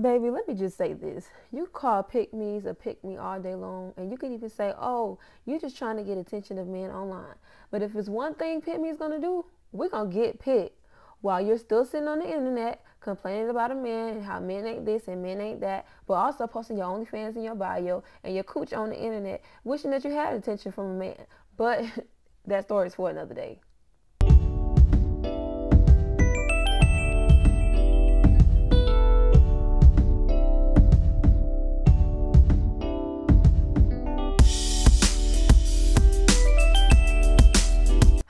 Baby, let me just say this. You call pick-me's a pick-me all day long, and you could even say, oh, you're just trying to get attention of men online. But if it's one thing pick-me's going to do, we're going to get picked. While you're still sitting on the internet complaining about a man and how men ain't this and men ain't that, but also posting your OnlyFans in your bio and your cooch on the internet, wishing that you had attention from a man. But that story's for another day.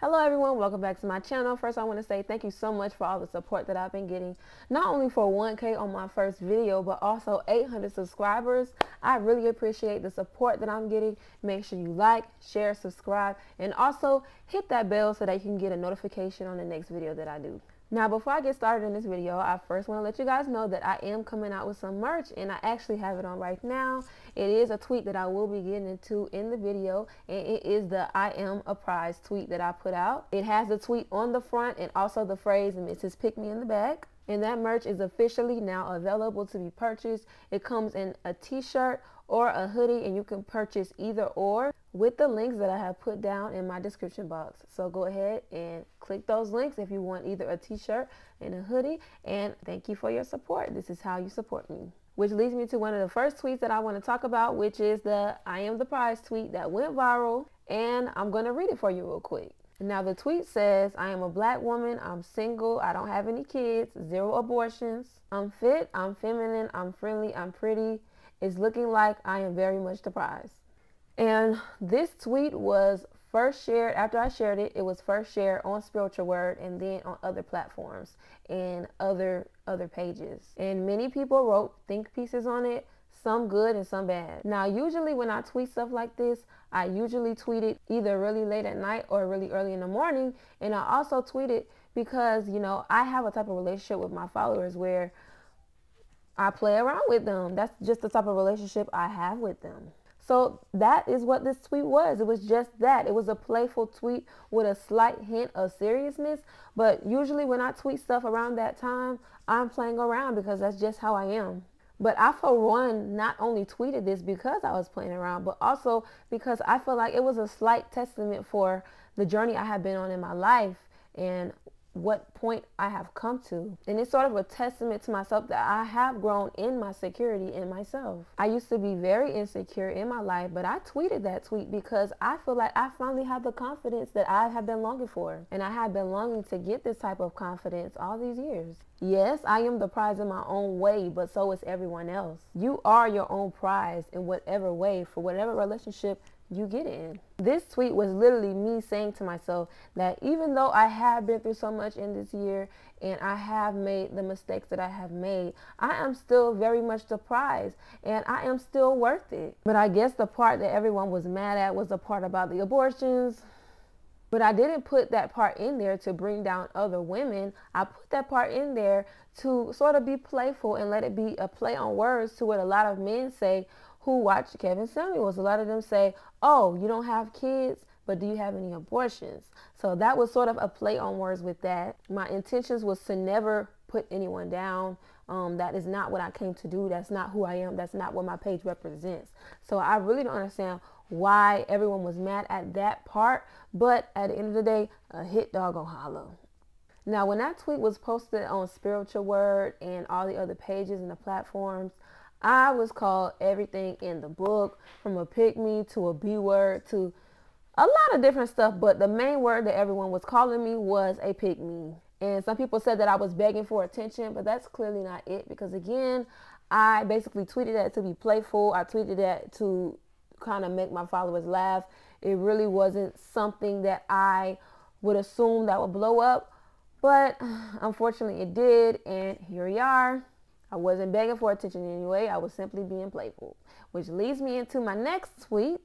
Hello everyone, welcome back to my channel. First, I want to say thank you so much for all the support that I've been getting, not only for 1K on my first video, but also 800 subscribers. I really appreciate the support that I'm getting. Make sure you like, share, subscribe, and also hit that bell so that you can get a notification on the next video that I do. Now, before I get started in this video, I first want to let you guys know that I am coming out with some merch, and I actually have it on right now. It is a tweet that I will be getting into in the video, and it is the I am a prize tweet that I put out. It has the tweet on the front and also the phrase, and it says pick me in the back. And that merch is officially now available to be purchased. It comes in a t-shirt or a hoodie, and you can purchase either or with the links that I have put down in my description box. So go ahead and click those links if you want either a t-shirt and a hoodie. And thank you for your support. This is how you support me. Which leads me to one of the first tweets that I want to talk about, which is the I am the prize tweet that went viral. And I'm going to read it for you real quick. Now the tweet says, I am a black woman, I'm single, I don't have any kids, 0 abortions, I'm fit, I'm feminine, I'm friendly, I'm pretty, it's looking like I am very much the prize. And this tweet was first shared, after I shared it, it was first shared on Spiritual Word and then on other platforms and other pages. And many people wrote think pieces on it, some good and some bad. Now, usually when I tweet stuff like this, I usually tweet it either really late at night or really early in the morning. And I also tweet it because, you know, I have a type of relationship with my followers where I play around with them. That's just the type of relationship I have with them. So that is what this tweet was. It was just that. It was a playful tweet with a slight hint of seriousness. But usually when I tweet stuff around that time, I'm playing around because that's just how I am. But I, for one, not only tweeted this because I was playing around, but also because I feel like it was a slight testament for the journey I have been on in my life and what point I have come to. And it's sort of a testament to myself that I have grown in my security in myself. I used to be very insecure in my life, but I tweeted that tweet because I feel like I finally have the confidence that I have been longing for. And I have been longing to get this type of confidence all these years. Yes, I am the prize in my own way, but so is everyone else. You are your own prize in whatever way, for whatever relationship you get in. This tweet was literally me saying to myself that even though I have been through so much in this year and I have made the mistakes that I have made, I am still very much the prize and I am still worth it. But I guess the part that everyone was mad at was the part about the abortions. But I didn't put that part in there to bring down other women. I put that part in there to sort of be playful and let it be a play on words to what a lot of men say who watch Kevin Samuels. A lot of them say, oh, you don't have kids, but do you have any abortions? So that was sort of a play on words with that. My intentions was to never put anyone down. That is not what I came to do. That's not who I am. That's not what my page represents. So I really don't understand why everyone was mad at that part, but at the end of the day, a hit dog on hollow. Now, when that tweet was posted on Spiritual Word and all the other pages and the platforms, I was called everything in the book, from a pick me to a B word to a lot of different stuff, but the main word that everyone was calling me was a pick me. And some people said that I was begging for attention, but that's clearly not it, because again, I basically tweeted that to be playful. I tweeted that to kind of make my followers laugh. It really wasn't something that I would assume that would blow up, but unfortunately it did, and here we are. I wasn't begging for attention anyway. I was simply being playful, which leads me into my next tweet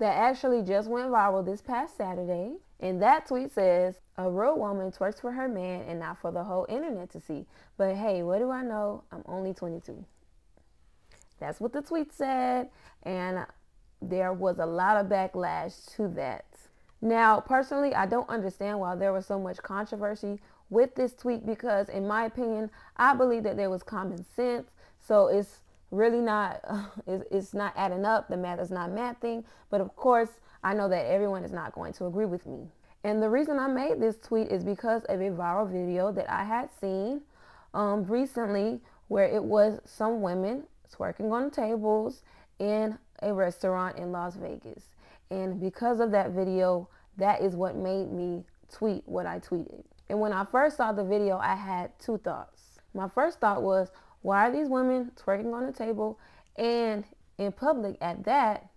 that actually just went viral this past Saturday. And that tweet says, a real woman twerks for her man and not for the whole internet to see. But hey, what do I know? I'm only 22. That's what the tweet said. And there was a lot of backlash to that. Now, personally, I don't understand why there was so much controversy with this tweet because, in my opinion, I believe that there was common sense. So it's really not, it's not adding up. The math is not mathing. But of course, I know that everyone is not going to agree with me. And the reason I made this tweet is because of a viral video that I had seen recently, where it was some women twerking on tables in a restaurant in Las Vegas. And because of that video, that is what made me tweet what I tweeted. And when I first saw the video, I had two thoughts. My first thought was, why are these women twerking on the table and in public at that?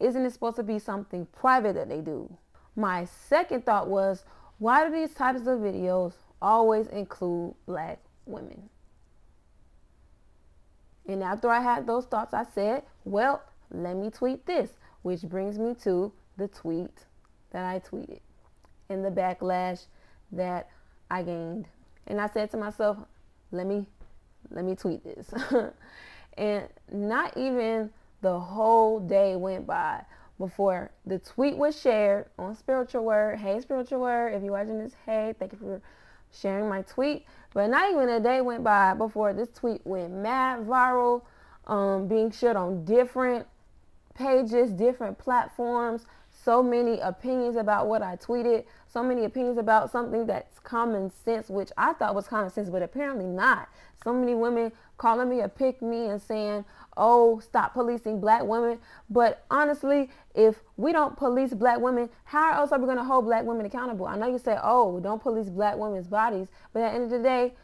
Isn't it supposed to be something private that they do? My second thought was, why do these types of videos always include black women? And after I had those thoughts, I said, well, let me tweet this, which brings me to the tweet that I tweeted and the backlash that I gained. And I said to myself, let me tweet this. And not even the whole day went by before the tweet was shared on Spiritual Word. Hey, Spiritual Word, if you're watching this, hey, thank you for sharing my tweet. But not even a day went by before this tweet went mad viral, being shared on different pages, different platforms. So many opinions about what I tweeted, so many opinions about something that's common sense, which I thought was common sense, but apparently not. So many women calling me a pick me and saying, oh, stop policing black women. But honestly, if we don't police black women, how else are we going to hold black women accountable? I know you say, oh, don't police black women's bodies. But at the end of the day,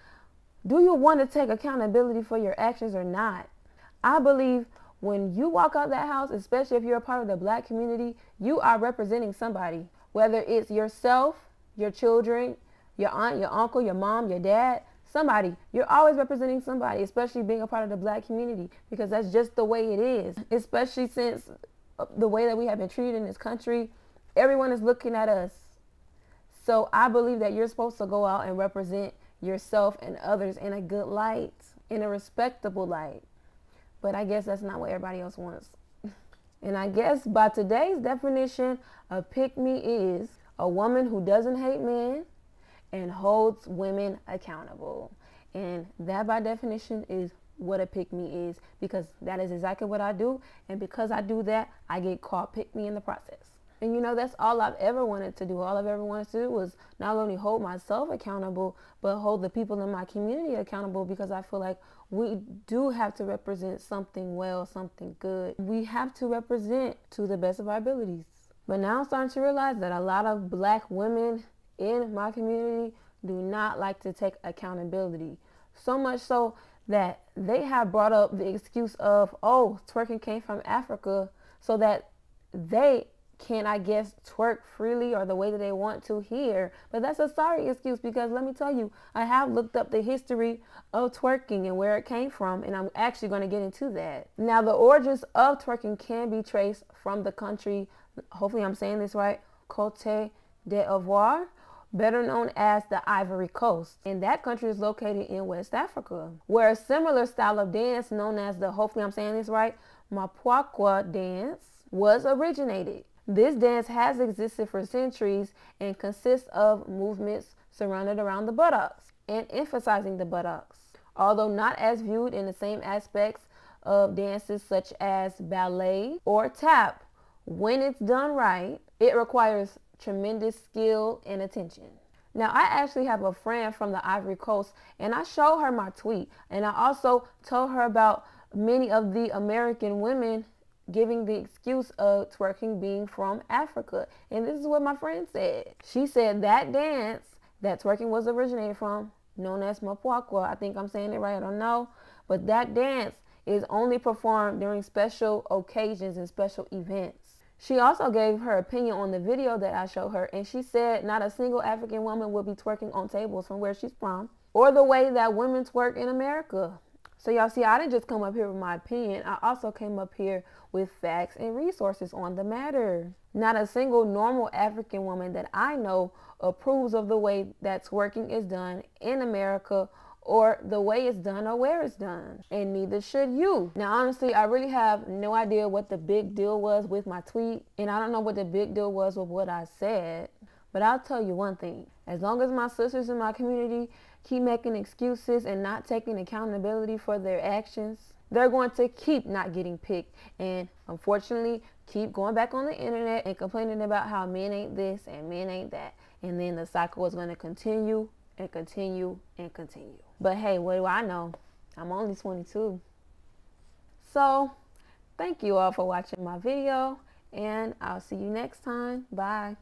do you want to take accountability for your actions or not? I believe when you walk out that house, especially if you're a part of the black community, you are representing somebody, whether it's yourself, your children, your aunt, your uncle, your mom, your dad, somebody. You're always representing somebody, especially being a part of the black community, because that's just the way it is, especially since the way that we have been treated in this country. Everyone is looking at us. So I believe that you're supposed to go out and represent yourself and others in a good light, in a respectable light. But I guess that's not what everybody else wants. And I guess by today's definition, a pick-me is a woman who doesn't hate men and holds women accountable. And that by definition is what a pick-me is, because that is exactly what I do. And because I do that, I get called pick-me in the process. And you know, that's all I've ever wanted to do. All I've ever wanted to do was not only hold myself accountable, but hold the people in my community accountable, because I feel like we do have to represent something well, something good. We have to represent to the best of our abilities. But now I'm starting to realize that a lot of black women in my community do not like to take accountability. So much so that they have brought up the excuse of, oh, twerking came from Africa, so that they can, I guess, twerk freely or the way that they want to here. But that's a sorry excuse, because let me tell you, I have looked up the history of twerking and where it came from, and I'm actually going to get into that. Now, the origins of twerking can be traced from the country, hopefully I'm saying this right, Côte d'Ivoire, better known as the Ivory Coast. And that country is located in West Africa, where a similar style of dance known as the, hopefully I'm saying this right, Mapuakwa dance was originated. This dance has existed for centuries and consists of movements surrounded around the buttocks and emphasizing the buttocks, although not as viewed in the same aspects of dances such as ballet or tap. When it's done right, it requires tremendous skill and attention. Now, I actually have a friend from the Ivory Coast, and I showed her my tweet, and I also told her about many of the American women giving the excuse of twerking being from Africa. And this is what my friend said. She said that dance that twerking was originated from, known as Mapuakwa, I think I'm saying it right, I don't know, but that dance is only performed during special occasions and special events. She also gave her opinion on the video that I showed her, and she said not a single African woman would be twerking on tables from where she's from, or the way that women twerk in America. So y'all see, I didn't just come up here with my opinion. I also came up here with facts and resources on the matter. Not a single normal African woman that I know approves of the way that twerking is done in America, or the way it's done or where it's done. And neither should you. Now, honestly, I really have no idea what the big deal was with my tweet. And I don't know what the big deal was with what I said. But I'll tell you one thing. As long as my sisters in my community keep making excuses and not taking accountability for their actions. They're going to keep not getting picked and, unfortunately, keep going back on the internet and complaining about how men ain't this and men ain't that. And then the cycle is going to continue and continue and continue. But hey, what do I know? I'm only 22. So, thank you all for watching my video, and I'll see you next time. Bye.